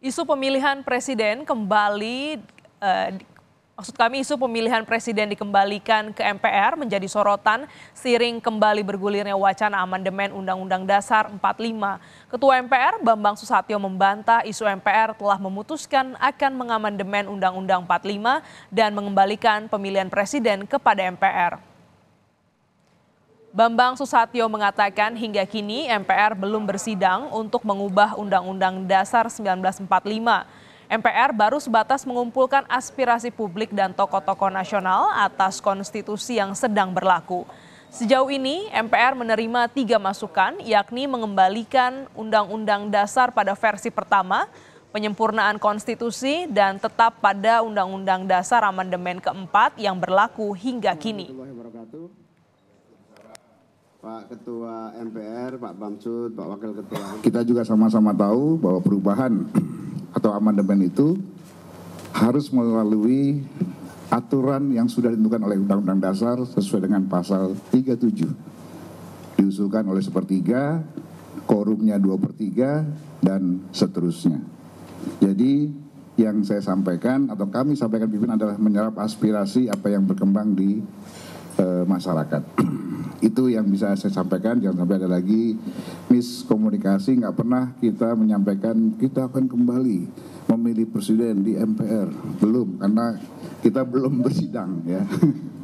Isu pemilihan presiden kembali, isu pemilihan presiden dikembalikan ke MPR menjadi sorotan seiring kembali bergulirnya wacana amandemen Undang-Undang Dasar 45. Ketua MPR Bambang Soesatyo membantah isu MPR telah memutuskan akan mengamandemen Undang-Undang 45 dan mengembalikan pemilihan presiden kepada MPR. Bambang Soesatyo mengatakan hingga kini MPR belum bersidang untuk mengubah Undang-Undang Dasar 1945. MPR baru sebatas mengumpulkan aspirasi publik dan tokoh-tokoh nasional atas konstitusi yang sedang berlaku. Sejauh ini MPR menerima 3 masukan, yakni mengembalikan Undang-Undang Dasar pada versi pertama, penyempurnaan konstitusi, dan tetap pada Undang-Undang Dasar amandemen keempat yang berlaku hingga kini. Pak Ketua MPR, Pak Bamsud, Pak Wakil Ketua. Kita juga sama-sama tahu bahwa perubahan atau amandemen itu harus melalui aturan yang sudah ditentukan oleh Undang-Undang Dasar sesuai dengan pasal 37. Diusulkan oleh 1/3, quorumnya 2/3, dan seterusnya. Jadi yang saya sampaikan atau kami sampaikan pimpinan adalah menyerap aspirasi apa yang berkembang di masyarakat. Itu yang bisa saya sampaikan, jangan sampai ada lagi miskomunikasi. Nggak pernah kita menyampaikan kita akan kembali memilih presiden di MPR, belum, karena kita belum bersidang, ya.